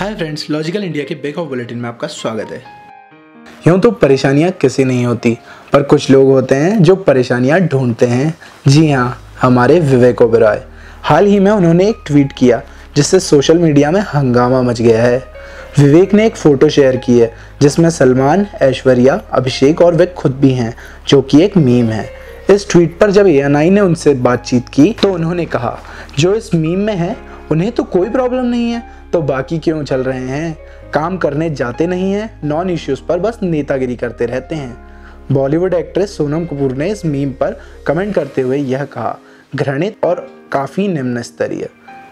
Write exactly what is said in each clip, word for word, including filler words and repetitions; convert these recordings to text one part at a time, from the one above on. Hi friends, logical India के बेकऑफ bulletin में आपका स्वागत है। यूँ तो परेशानियाँ किसी नहीं होती, पर कुछ लोग होते हैं जो परेशानियाँ ढूंढते हैं। जी हाँ, हमारे विवेक ओबेरॉय। हाल ही में उन्होंने एक ट्वीट किया जिससे सोशल मीडिया में हंगामा मच गया है। विवेक ने एक फ़ोटो शेयर की है जिसमें सलमान, ऐश्वर्या, अभिषेक और वे खुद भी हैं, जो कि एक मीम है। इस ट्वीट पर जब ए एन आई ने उनसे बातचीत की तो उन्होंने कहा, जो इस मीम में है उन्हें तो कोई प्रॉब्लम नहीं है, तो बाकी क्यों चल रहे हैं? काम करने जाते नहीं हैं, नॉन इश्यूज़ पर बस नेतागिरी करते रहते हैं। बॉलीवुड एक्ट्रेस सोनम कपूर ने इस मीम पर कमेंट करते हुए यह कहा, घृणित और काफ़ी निम्न स्तरीय।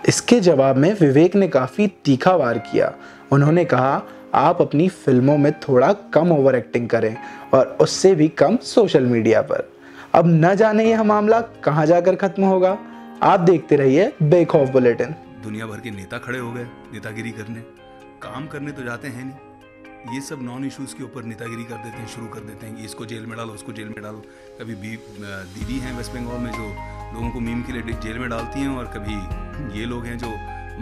इसके जवाब में विवेक ने काफ़ी तीखा वार किया। उन्होंने कहा, आप अपनी फिल्मों में थोड़ा कम ओवर एक्टिंग करें और उससे भी कम सोशल मीडिया पर। अब न जाने यह मामला कहाँ जाकर खत्म होगा। आप देखते रहिए बेखौफ बुलेटिन। दुनिया भर के नेता खड़े हो गए नेतागिरी करने, काम करने तो जाते हैं नहीं। ये सब नॉन इश्यूज़ के ऊपर नेतागिरी कर देते हैं, शुरू कर देते हैं, इसको जेल में डालो, उसको जेल में डालो। कभी बी दीदी हैं वेस्ट बंगाल में जो लोगों को मीम के लिए जेल में डालती हैं, और कभी ये लोग हैं जो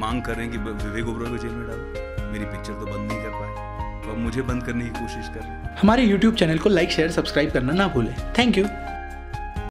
मांग कर रहे हैं कि विवेक ओबेरॉय को जेल में डालो। मेरी पिक्चर तो बंद नहीं कर पाए, तो अब मुझे बंद करने की कोशिश कर रहे हैं। हमारे यूट्यूब चैनल को लाइक, शेयर, सब्सक्राइब करना ना भूलें। Thank you.